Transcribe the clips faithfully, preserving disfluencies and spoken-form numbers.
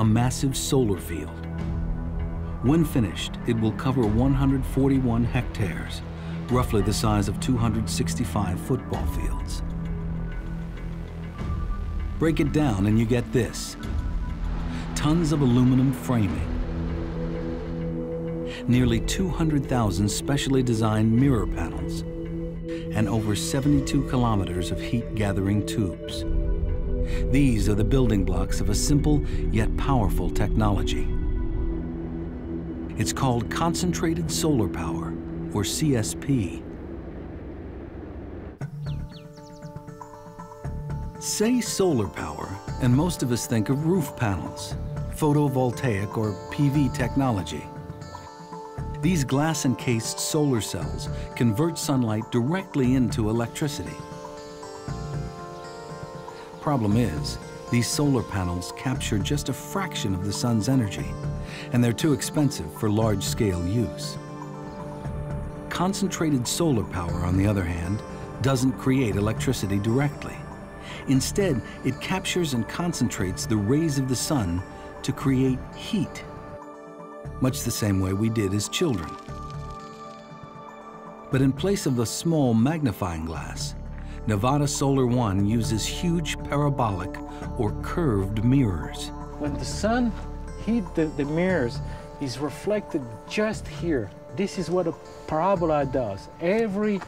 a massive solar field. When finished, it will cover one hundred forty-one hectares, roughly the size of two hundred sixty-five football fields. Break it down and you get this. Tons of aluminum framing, nearly two hundred thousand specially designed mirror panels, and over seventy-two kilometers of heat-gathering tubes. These are the building blocks of a simple yet powerful technology. It's called concentrated solar power, or C S P. Say solar power, and most of us think of roof panels, photovoltaic or P V technology. These glass-encased solar cells convert sunlight directly into electricity. Problem is, these solar panels capture just a fraction of the sun's energy, and they're too expensive for large-scale use. Concentrated solar power, on the other hand, doesn't create electricity directly. Instead, it captures and concentrates the rays of the sun to create heat, much the same way we did as children. But in place of a small magnifying glass, Nevada Solar One uses huge parabolic or curved mirrors. When the sun hits the, the mirrors, it's reflected just here. This is what a parabola does. Every,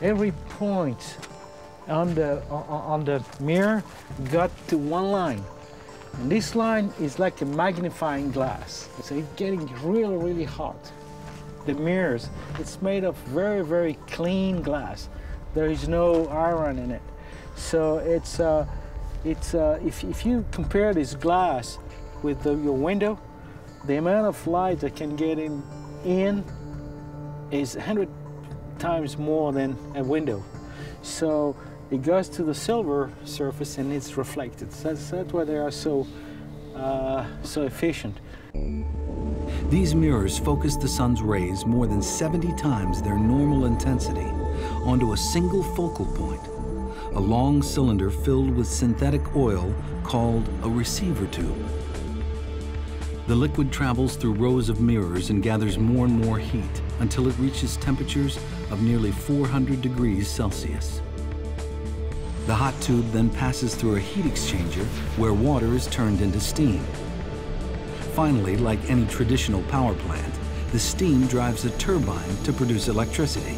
every point on the, on the mirror got to one line. And this line is like a magnifying glass. So it's getting really, really hot. The mirrors, it's made of very, very clean glass. There is no iron in it. So it's, uh, it's uh, if, if you compare this glass with the, your window, the amount of light that can get in, in is one hundred times more than a window. So it goes to the silver surface and it's reflected. That's, that's why they are so, uh, so efficient. These mirrors focus the sun's rays more than seventy times their normal intensity onto a single focal point, a long cylinder filled with synthetic oil called a receiver tube. The liquid travels through rows of mirrors and gathers more and more heat until it reaches temperatures of nearly four hundred degrees Celsius. The hot tube then passes through a heat exchanger where water is turned into steam. Finally, like any traditional power plant, the steam drives a turbine to produce electricity.